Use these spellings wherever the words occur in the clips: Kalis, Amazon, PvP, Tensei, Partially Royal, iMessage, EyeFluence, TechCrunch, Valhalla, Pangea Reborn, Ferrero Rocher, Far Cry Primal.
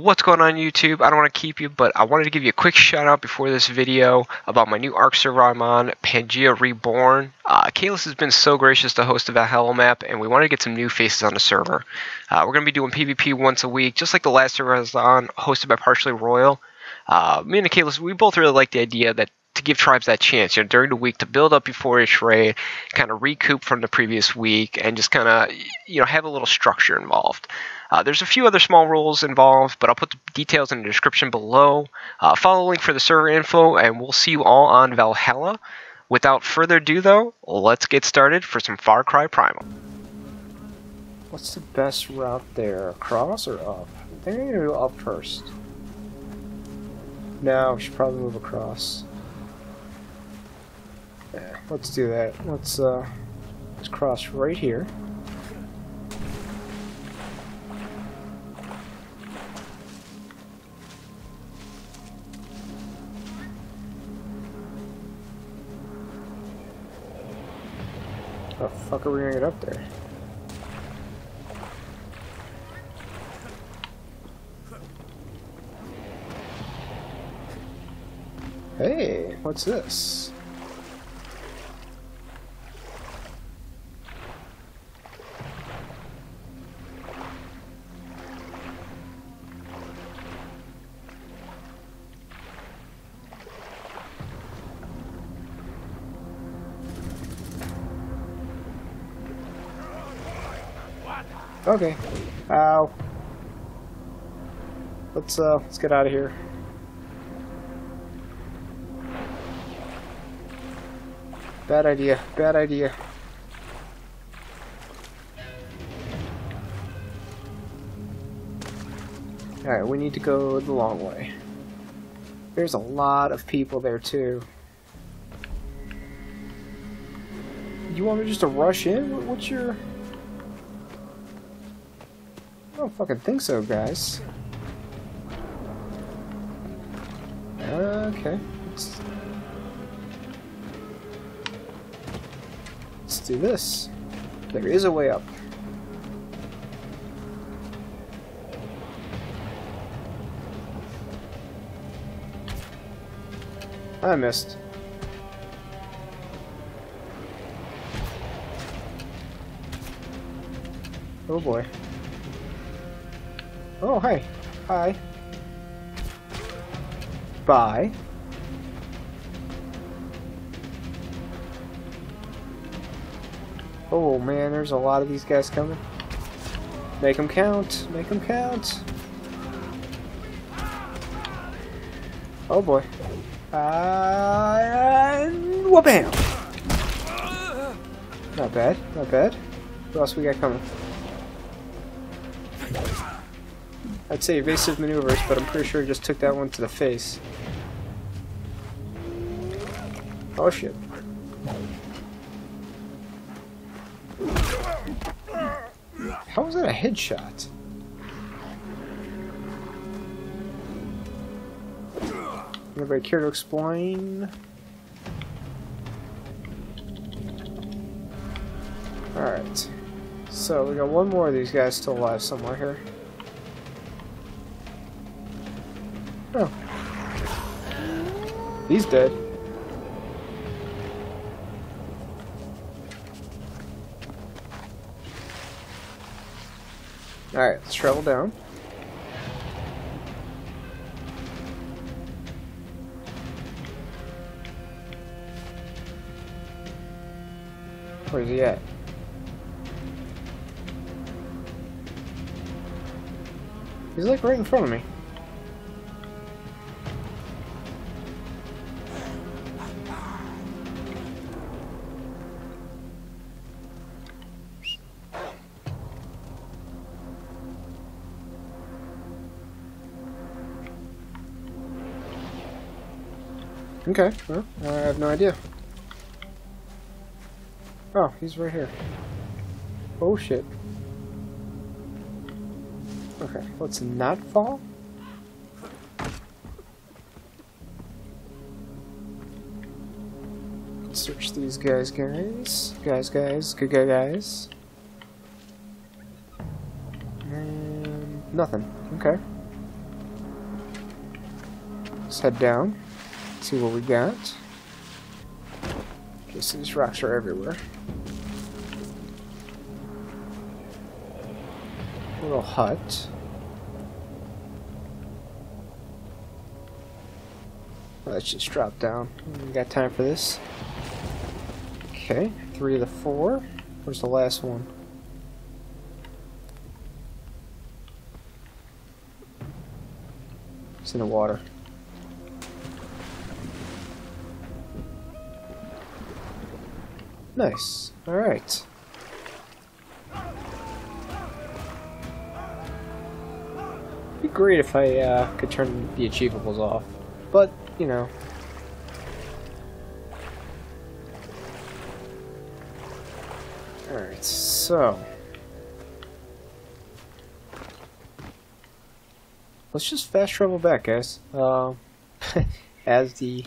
What's going on YouTube? I don't want to keep you, but I wanted to give you a quick shout out before this video about my new ARC server I'm on, Pangea Reborn. Kalis has been so gracious to host a Valhalla map, and we wanted to get some new faces on the server. We're going to be doing PvP once a week, just like the last server I was on, hosted by Partially Royal. Me and Kalis, we both really like the idea that to give tribes that chance, you know, during the week to build up before each raid, kind of recoup from the previous week, and just kind of, you know, have a little structure involved. There's a few other small rules involved, but I'll put the details in the description below. Follow the link for the server info, and we'll see you all on Valhalla. Without further ado, though, let's get started for some Far Cry Primal. What's the best route there? Across or up? I think I'm gonna go up first. No, we should probably move across. Yeah, let's do that. Let's cross right here. How the fuck are we gonna get up there? Hey, what's this? Okay. Ow. Let's get out of here. Bad idea. Bad idea. All right, we need to go the long way. There's a lot of people there too. You want me just to rush in? What's your? I don't fucking think so, guys. Okay. Let's do this. There is a way up. I missed. Oh boy. Oh, hey. Hi. Bye. Oh, man, there's a lot of these guys coming. Make them count. Make them count. Oh, boy. And wha-bam! Not bad. Not bad. What else we got coming? I'd say evasive maneuvers, but I'm pretty sure I just took that one to the face. Oh shit. How was that a headshot? Anybody care to explain? Alright. So we got one more of these guys still alive somewhere here. Oh. He's dead. Alright, let's travel down. Where's he at? He's like right in front of me. Okay, well, I have no idea. Oh, he's right here. Oh shit. Okay, let's not fall. Let's search these guys. Nothing. Okay. Let's head down, see what we got. Guess these rocks are everywhere. Little hut. Let's just drop down. We got time for this. Okay, 3 of the 4. Where's the last one? It's in the water. Nice. All right. It'd be great if I could turn the achievables off, but you know. All right. So let's just fast travel back, guys. As the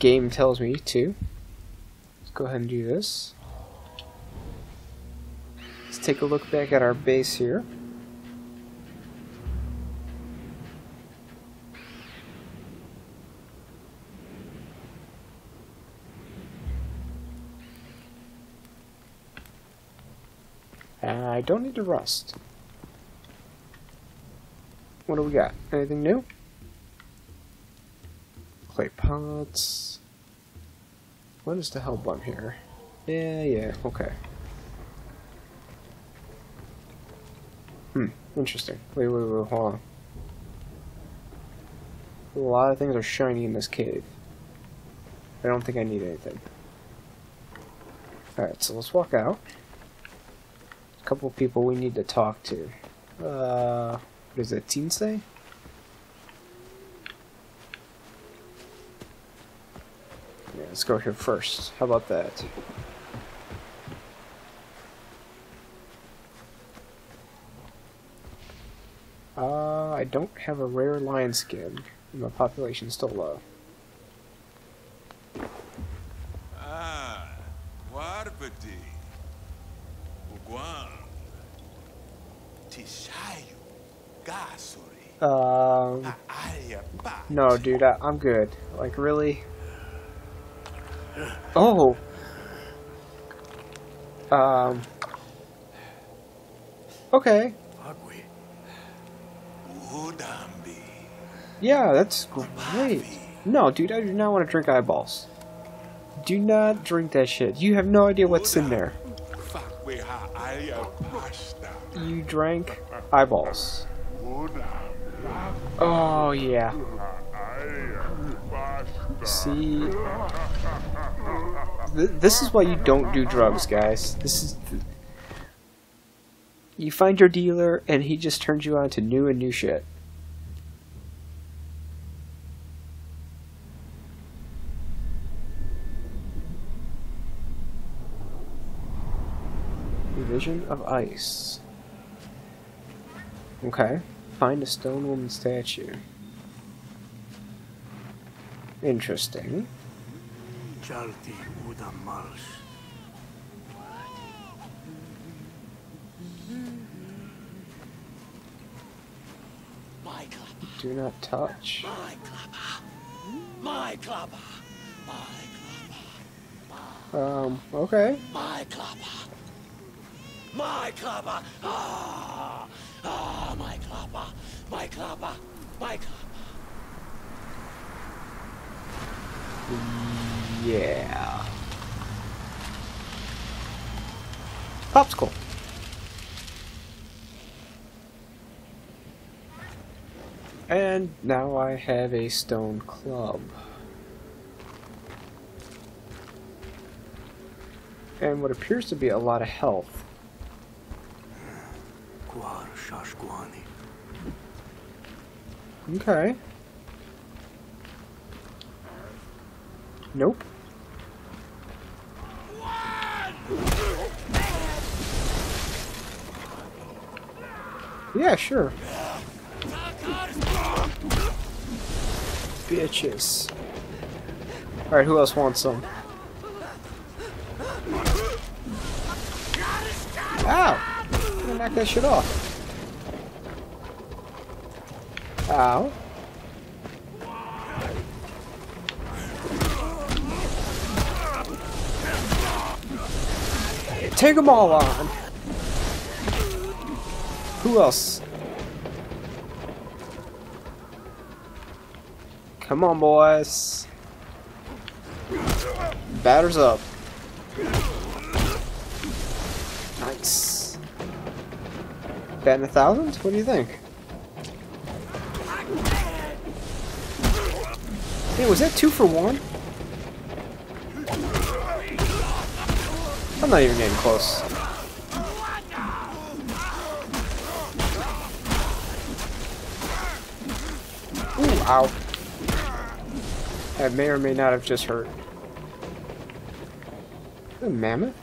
game tells me to. Go ahead and do this. Let's take a look back at our base here. I don't need to rust. What do we got? Anything new? Clay pots. What is the hell button here? Yeah, okay. Interesting. Wait, hold on. A lot of things are shiny in this cave. I don't think I need anything. Alright, so let's walk out. A couple people we need to talk to. What is that, Tensei? Let's go here first. How about that? I don't have a rare lion skin. My population's still low. No, dude, I'm good. Like, really? Oh! Okay. Yeah, that's great. No, dude, I do not want to drink eyeballs. Do not drink that shit. You have no idea what's in there. You drank eyeballs. Oh, yeah. See, this is why you don't do drugs, guys. This is you find your dealer, and he just turns you on to new and new shit. Vision of ice. Okay, find a stone woman statue. Interesting. Do not touch. Okay. Yeah. Popsicle. And now I have a stone club. And what appears to be a lot of health. Okay. Nope. Yeah, sure. Bitches. Alright, who else wants some? Ow! I'm gonna knock that shit off. Ow. Take them all on! Who else? Come on, boys. Batters up. Nice. Batting 1,000? What do you think? Hey, was that 2 for 1? I'm not even getting close. Ooh, ow. That may or may not have just hurt. Is that a mammoth?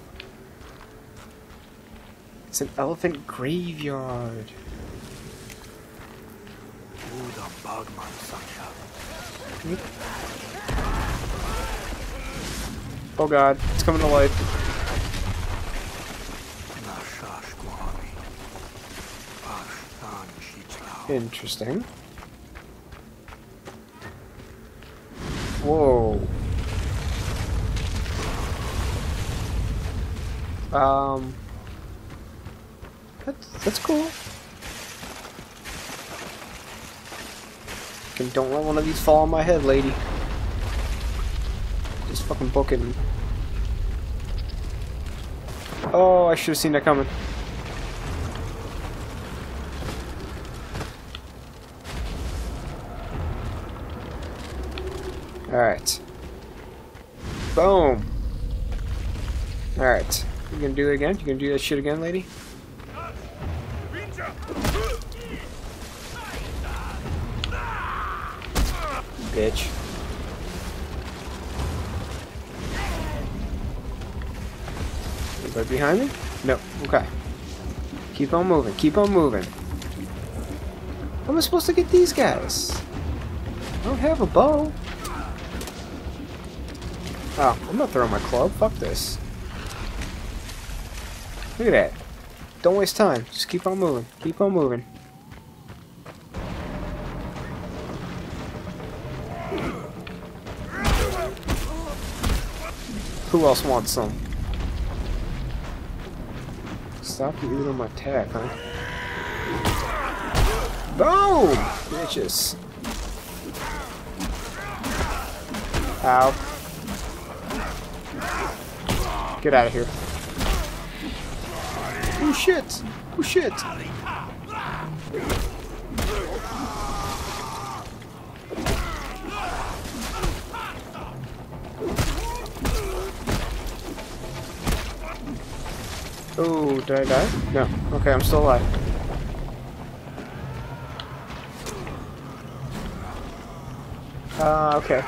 It's an elephant graveyard. Oh god, it's coming to life. Interesting. Whoa. That's cool. Fucking don't let one of these fall on my head, lady. Just fucking book it. Oh, I should have seen that coming. Alright. Boom! Alright. You gonna do it again? You gonna do that shit again, lady? Bitch. Anybody behind me? No. Okay. Keep on moving. Keep on moving. How am I supposed to get these guys? I don't have a bow. Oh, I'm not throwing my club. Fuck this. Look at that. Don't waste time. Just keep on moving. Keep on moving. Who else wants some? Stop you eating on my tack, huh? Boom! Bitches. Ow. Get out of here. Oh shit! Oh shit! Oh, did I die? No. Okay, I'm still alive. Okay.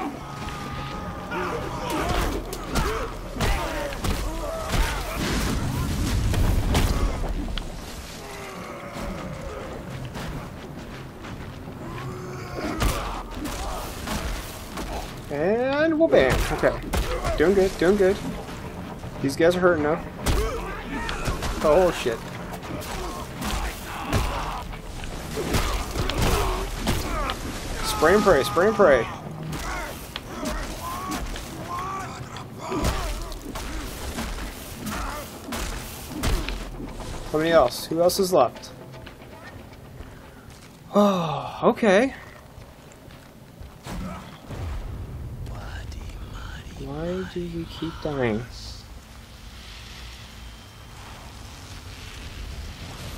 And we'll bam. Okay. Doing good, doing good. These guys are hurting now. Oh shit. Spray and pray, spray and pray. How many else? Who else is left? Oh, okay. Why do you keep dying?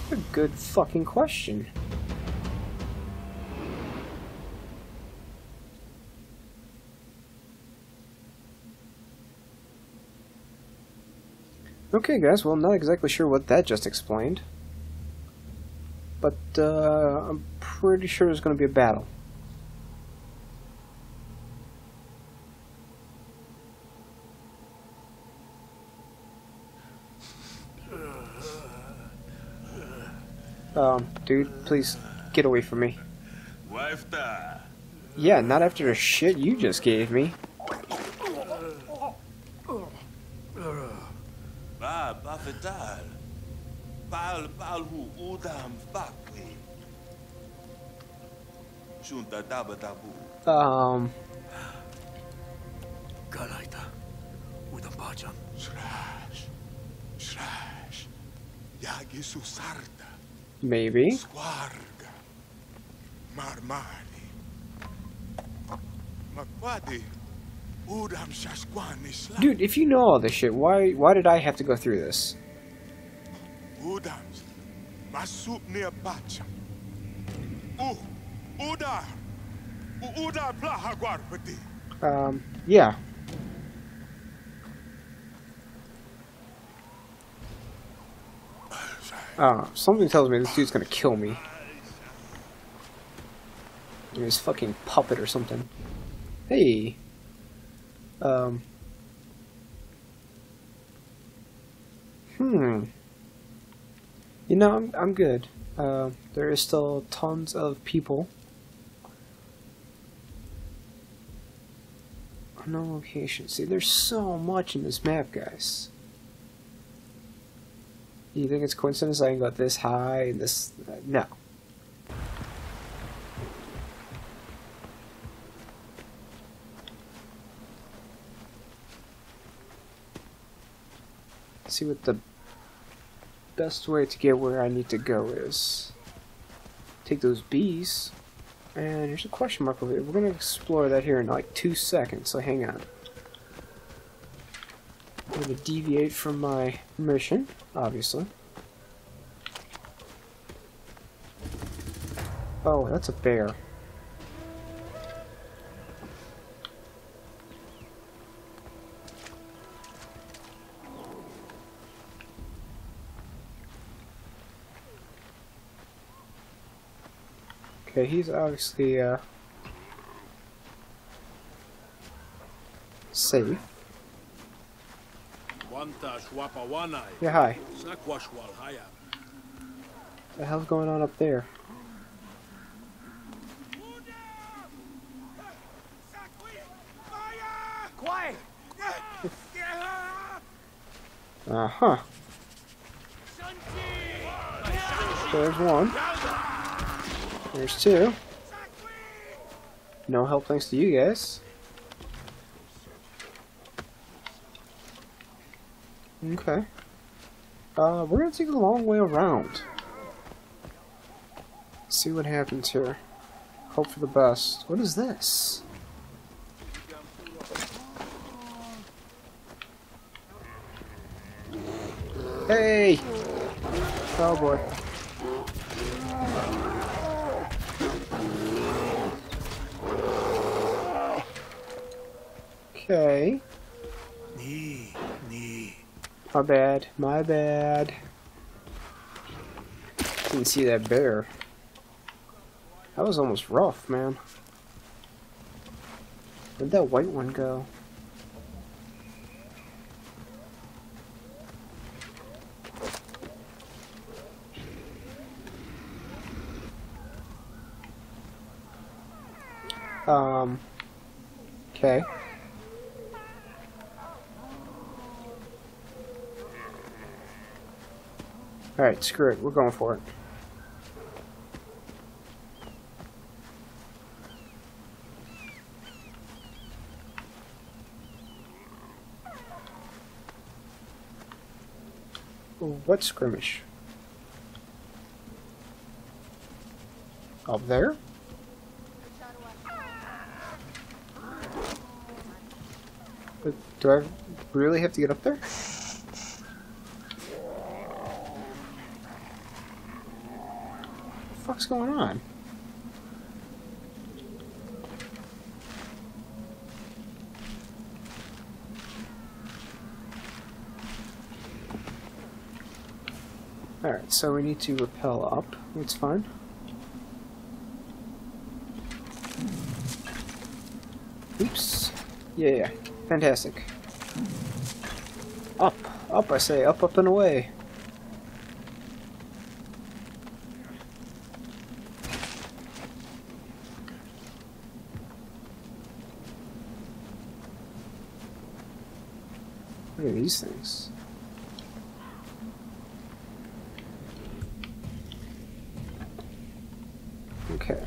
A good fucking question. Okay guys, well I'm not exactly sure what that just explained. But I'm pretty sure there's gonna be a battle. Dude, please get away from me. Yeah, not after the shit you just gave me. Maybe. Dude, if you know all this shit, why did I have to go through this? Yeah. Something tells me this dude's gonna kill me. His fucking puppet or something. Hey. You know, I'm good. There is still tons of people. No location. See, there's so much in this map, guys. You think it's coincidence I got this high and this? No. Let's see what the best way to get where I need to go is. Take those bees. And here's a question mark over here. We're gonna explore that here in like 2 seconds, so hang on. I'm gonna deviate from my mission, obviously. Oh, that's a bear. Okay, he's obviously safe. Yeah, hi. The hell's going on up there? Uh-huh. There's one. There's two. No help thanks to you guys. Okay. We're gonna take a long way around. See what happens here. Hope for the best. What is this? Hey! Oh boy. Okay. My bad. My bad. Didn't see that bear. That was almost rough, man. Where'd that white one go? Okay. Alright, screw it. We're going for it. What skirmish? Up there? Do I really have to get up there? What's going on? Alright, so we need to rappel up. It's fine. Oops. Yeah, yeah. Fantastic. Up. Up, I say. Up, up, and away. Look at these things. Okay.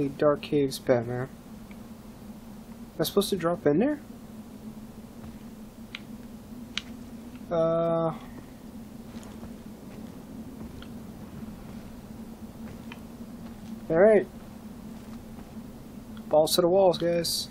Holy dark caves, Batman. Am I supposed to drop in there? Alright. Balls to the walls, guys.